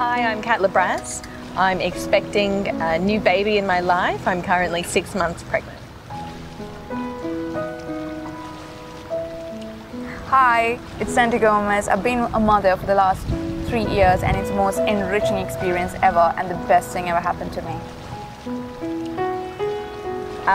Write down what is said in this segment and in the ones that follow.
Hi, I'm Kat Lebrasse. I'm expecting a new baby in my life. I'm currently 6 months pregnant. Hi, it's Sandy Gomez. I've been a mother for the last 3 years and it's the most enriching experience ever and the best thing ever happened to me.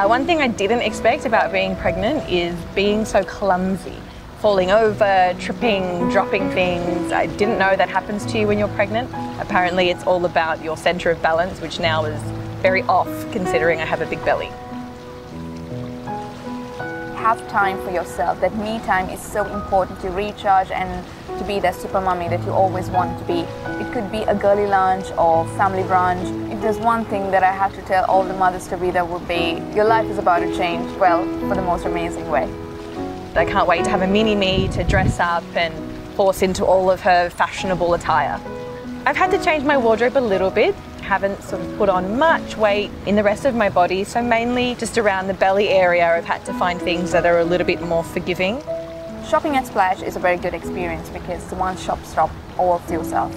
One thing I didn't expect about being pregnant is being so clumsy. Falling over, tripping, dropping things. I didn't know that happens to you when you're pregnant. Apparently it's all about your centre of balance, which now is very off considering I have a big belly. Have time for yourself. That me time is so important to recharge and to be that super mummy that you always want to be. It could be a girly lunch or family brunch. If there's one thing that I have to tell all the mothers to be, that would be your life is about to change, well, for the most amazing way. I can't wait to have a mini-me to dress up and force into all of her fashionable attire. I've had to change my wardrobe a little bit. Haven't sort of put on much weight in the rest of my body, so mainly just around the belly area I've had to find things that are a little bit more forgiving. Shopping at Splash is a very good experience because it's the one shop stop all to yourself.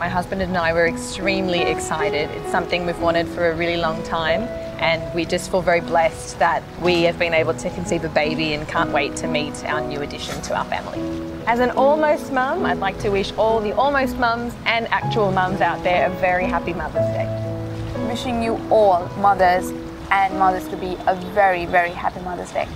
My husband and I were extremely excited. It's something we've wanted for a really long time and we just feel very blessed that we have been able to conceive a baby and can't wait to meet our new addition to our family. As an almost mum, I'd like to wish all the almost mums and actual mums out there a very happy Mother's Day. Wishing you all mothers and mothers-to-be a very, very happy Mother's Day.